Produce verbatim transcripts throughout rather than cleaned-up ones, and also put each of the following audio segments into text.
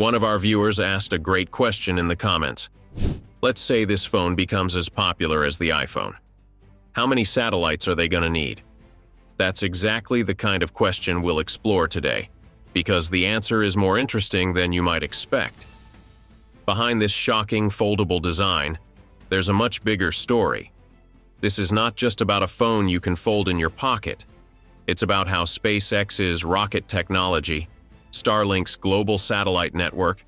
One of our viewers asked a great question in the comments. Let's say this phone becomes as popular as the iPhone. How many satellites are they going to need? That's exactly the kind of question we'll explore today, because the answer is more interesting than you might expect. Behind this shocking foldable design, there's a much bigger story. This is not just about a phone you can fold in your pocket. It's about how SpaceX's rocket technology, Starlink's global satellite network,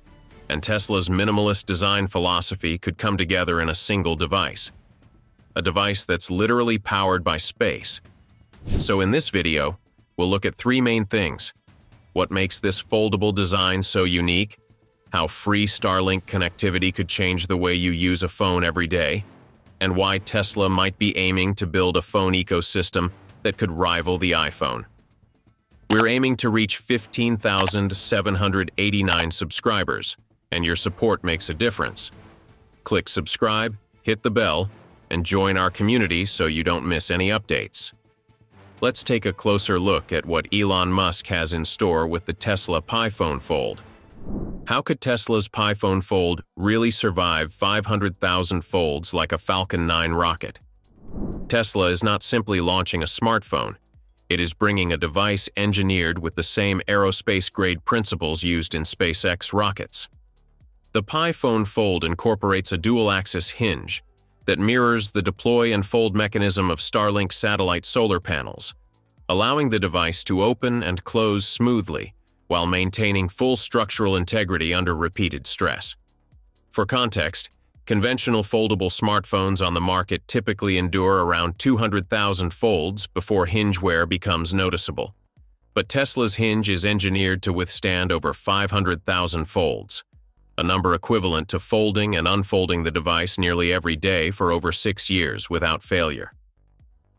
and Tesla's minimalist design philosophy could come together in a single device. A device that's literally powered by space. So in this video, we'll look at three main things. What makes this foldable design so unique? How free Starlink connectivity could change the way you use a phone every day? And why Tesla might be aiming to build a phone ecosystem that could rival the iPhone. We're aiming to reach fifteen thousand seven hundred eighty-nine subscribers, and your support makes a difference. Click subscribe, hit the bell, and join our community so you don't miss any updates. Let's take a closer look at what Elon Musk has in store with the Tesla Pi Phone Fold. How could Tesla's Pi Phone Fold really survive five hundred thousand folds like a Falcon nine rocket? Tesla is not simply launching a smartphone. It is bringing a device engineered with the same aerospace-grade principles used in SpaceX rockets. The Pi Phone Fold incorporates a dual-axis hinge that mirrors the deploy and fold mechanism of Starlink satellite solar panels, allowing the device to open and close smoothly while maintaining full structural integrity under repeated stress. For context, conventional foldable smartphones on the market typically endure around two hundred thousand folds before hinge wear becomes noticeable. But Tesla's hinge is engineered to withstand over five hundred thousand folds, a number equivalent to folding and unfolding the device nearly every day for over six years without failure.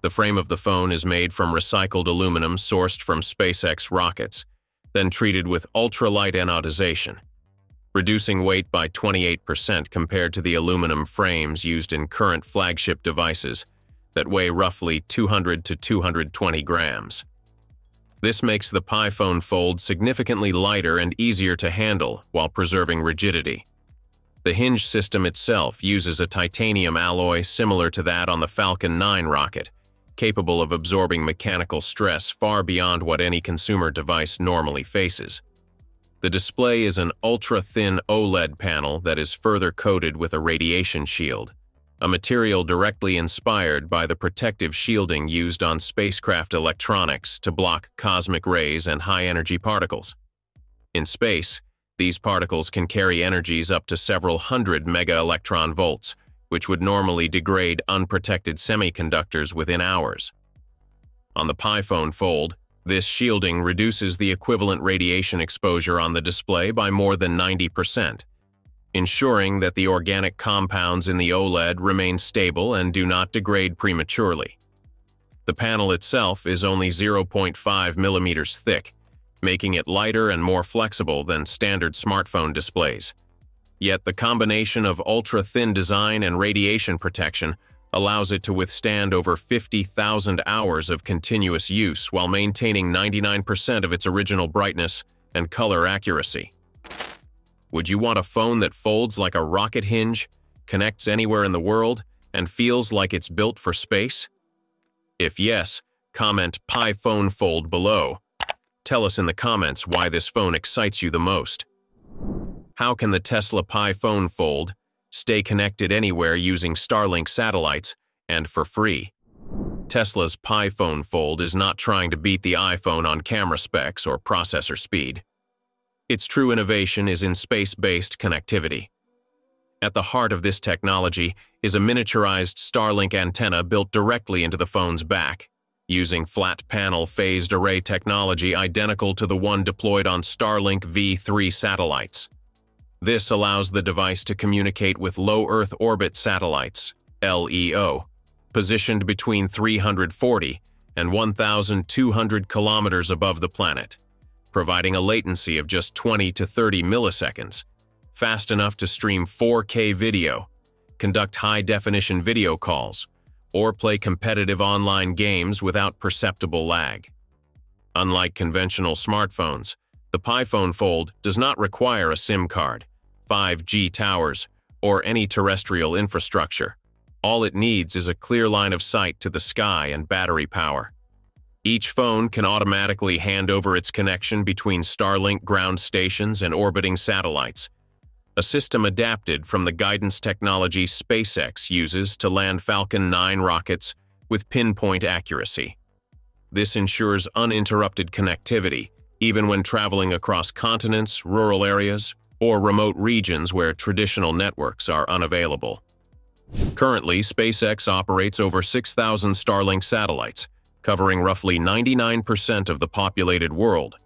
The frame of the phone is made from recycled aluminum sourced from SpaceX rockets, then treated with ultralight anodization, reducing weight by twenty-eight percent compared to the aluminum frames used in current flagship devices that weigh roughly two hundred to two hundred twenty grams. This makes the Pi Phone Fold significantly lighter and easier to handle while preserving rigidity. The hinge system itself uses a titanium alloy similar to that on the Falcon nine rocket, capable of absorbing mechanical stress far beyond what any consumer device normally faces. The display is an ultra-thin OLED panel that is further coated with a radiation shield, a material directly inspired by the protective shielding used on spacecraft electronics to block cosmic rays and high-energy particles. In space, these particles can carry energies up to several hundred mega-electron volts, which would normally degrade unprotected semiconductors within hours. On the Pi Phone Fold, this shielding reduces the equivalent radiation exposure on the display by more than ninety percent, ensuring that the organic compounds in the OLED remain stable and do not degrade prematurely. The panel itself is only zero point five millimeters thick, making it lighter and more flexible than standard smartphone displays. Yet the combination of ultra-thin design and radiation protection allows it to withstand over fifty thousand hours of continuous use while maintaining ninety-nine percent of its original brightness and color accuracy. Would you want a phone that folds like a rocket hinge, connects anywhere in the world, and feels like it's built for space? If yes, comment Pi Phone Fold below. Tell us in the comments why this phone excites you the most. How can the Tesla Pi Phone Fold stay connected anywhere using Starlink satellites, and for free? Tesla's Pi Phone Fold is not trying to beat the iPhone on camera specs or processor speed. Its true innovation is in space-based connectivity. At the heart of this technology is a miniaturized Starlink antenna built directly into the phone's back, using flat-panel phased array technology identical to the one deployed on Starlink V three satellites. This allows the device to communicate with low Earth orbit satellites, L E O, positioned between three hundred forty and one thousand two hundred kilometers above the planet, providing a latency of just twenty to thirty milliseconds, fast enough to stream four K video, conduct high-definition video calls, or play competitive online games without perceptible lag. Unlike conventional smartphones, The Pi Phone Fold does not require a SIM card, five G towers, or any terrestrial infrastructure. All it needs is a clear line of sight to the sky and battery power. Each phone can automatically hand over its connection between Starlink ground stations and orbiting satellites, a system adapted from the guidance technology SpaceX uses to land Falcon nine rockets with pinpoint accuracy. This ensures uninterrupted connectivity, even when traveling across continents, rural areas, or remote regions where traditional networks are unavailable. Currently, SpaceX operates over six thousand Starlink satellites, covering roughly ninety-nine percent of the populated world,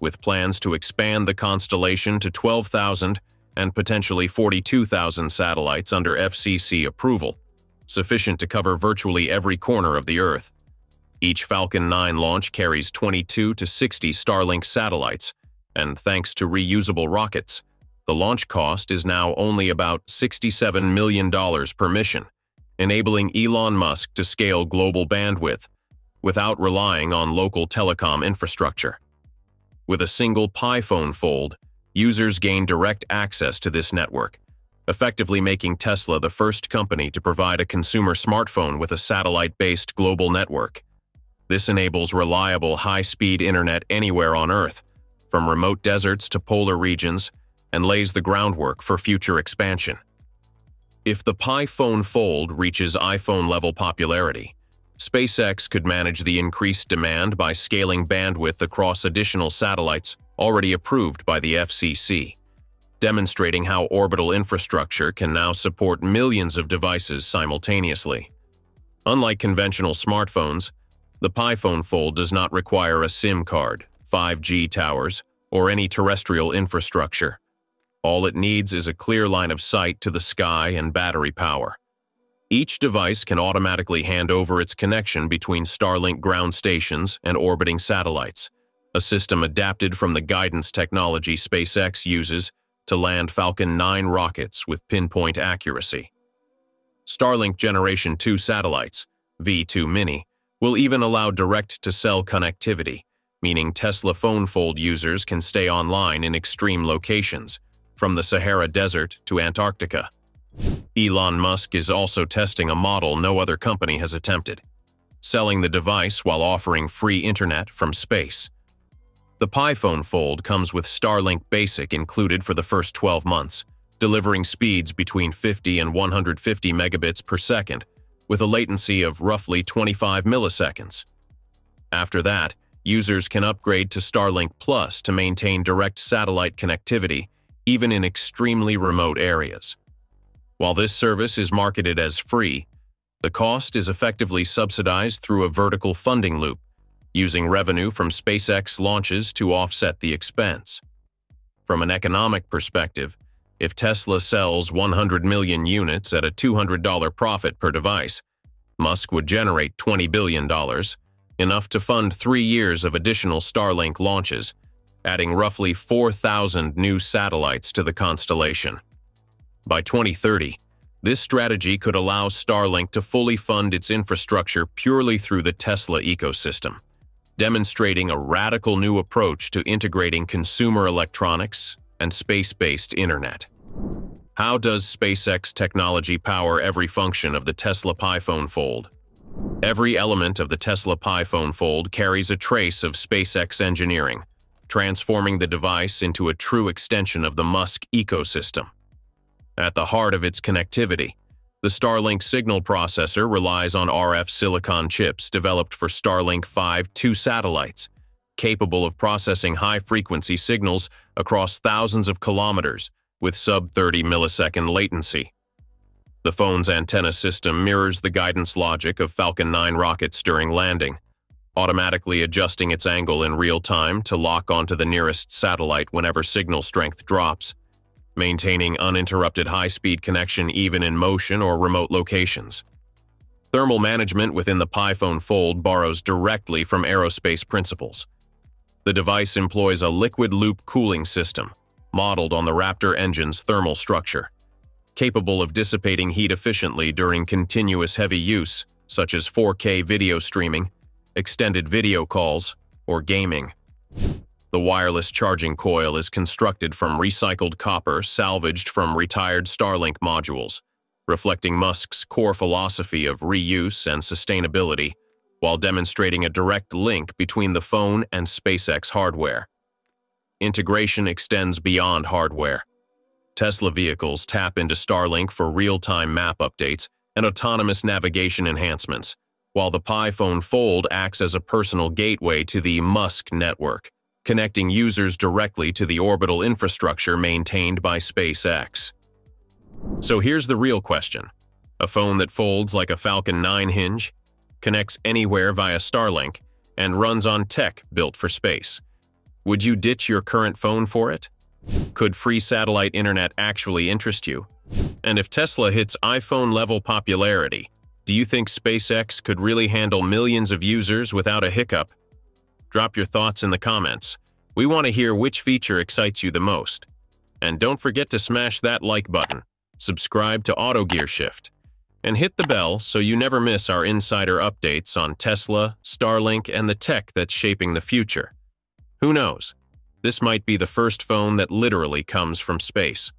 with plans to expand the constellation to twelve thousand and potentially forty-two thousand satellites under F C C approval, sufficient to cover virtually every corner of the Earth. Each Falcon nine launch carries twenty-two to sixty Starlink satellites, and thanks to reusable rockets, the launch cost is now only about sixty-seven million dollars per mission, enabling Elon Musk to scale global bandwidth without relying on local telecom infrastructure. With a single Pi Phone Fold, users gain direct access to this network, effectively making Tesla the first company to provide a consumer smartphone with a satellite-based global network. This enables reliable high-speed internet anywhere on Earth, from remote deserts to polar regions, and lays the groundwork for future expansion. If the Pi Phone Fold reaches iPhone-level popularity, SpaceX could manage the increased demand by scaling bandwidth across additional satellites already approved by the F C C, demonstrating how orbital infrastructure can now support millions of devices simultaneously. Unlike conventional smartphones, the Pi Phone Fold does not require a SIM card, five G towers, or any terrestrial infrastructure. All it needs is a clear line of sight to the sky and battery power. Each device can automatically hand over its connection between Starlink ground stations and orbiting satellites, a system adapted from the guidance technology SpaceX uses to land Falcon nine rockets with pinpoint accuracy. Starlink Generation two satellites, V two Mini, will even allow direct-to-cell connectivity, meaning Tesla Phone Fold users can stay online in extreme locations, from the Sahara Desert to Antarctica. Elon Musk is also testing a model no other company has attempted, selling the device while offering free internet from space. The Pi Phone Fold comes with Starlink Basic included for the first twelve months, delivering speeds between fifty and one hundred fifty megabits per second, with a latency of roughly twenty-five milliseconds. After that, users can upgrade to Starlink Plus to maintain direct satellite connectivity, even in extremely remote areas. While this service is marketed as free, the cost is effectively subsidized through a vertical funding loop, using revenue from SpaceX launches to offset the expense. From an economic perspective, if Tesla sells one hundred million units at a two hundred dollar profit per device, Musk would generate twenty billion dollars, enough to fund three years of additional Starlink launches, adding roughly four thousand new satellites to the constellation. By twenty thirty, this strategy could allow Starlink to fully fund its infrastructure purely through the Tesla ecosystem, demonstrating a radical new approach to integrating consumer electronics and space-based internet. How does SpaceX technology power every function of the Tesla Pi Phone Fold? Every element of the Tesla Pi Phone Fold carries a trace of SpaceX engineering, transforming the device into a true extension of the Musk ecosystem. At the heart of its connectivity, the Starlink signal processor relies on R F silicon chips developed for Starlink five two satellites, capable of processing high-frequency signals across thousands of kilometers with sub thirty millisecond latency. The phone's antenna system mirrors the guidance logic of Falcon nine rockets during landing, automatically adjusting its angle in real time to lock onto the nearest satellite whenever signal strength drops, maintaining uninterrupted high-speed connection even in motion or remote locations. Thermal management within the Pi Phone Fold borrows directly from aerospace principles. The device employs a liquid-loop cooling system, modeled on the Raptor engine's thermal structure, capable of dissipating heat efficiently during continuous heavy use, such as four K video streaming, extended video calls, or gaming. The wireless charging coil is constructed from recycled copper salvaged from retired Starlink modules, reflecting Musk's core philosophy of reuse and sustainability, while demonstrating a direct link between the phone and SpaceX hardware. Integration extends beyond hardware. Tesla vehicles tap into Starlink for real-time map updates and autonomous navigation enhancements, while the Pi Phone Fold acts as a personal gateway to the Musk network, connecting users directly to the orbital infrastructure maintained by SpaceX. So here's the real question. A phone that folds like a Falcon nine hinge, connects anywhere via Starlink, and runs on tech built for space. Would you ditch your current phone for it? Could free satellite internet actually interest you? And if Tesla hits iPhone-level popularity, do you think SpaceX could really handle millions of users without a hiccup? Drop your thoughts in the comments. We want to hear which feature excites you the most. And don't forget to smash that like button, subscribe to Auto Gear Shift, and hit the bell so you never miss our insider updates on Tesla, Starlink, and the tech that's shaping the future. Who knows? This might be the first phone that literally comes from space.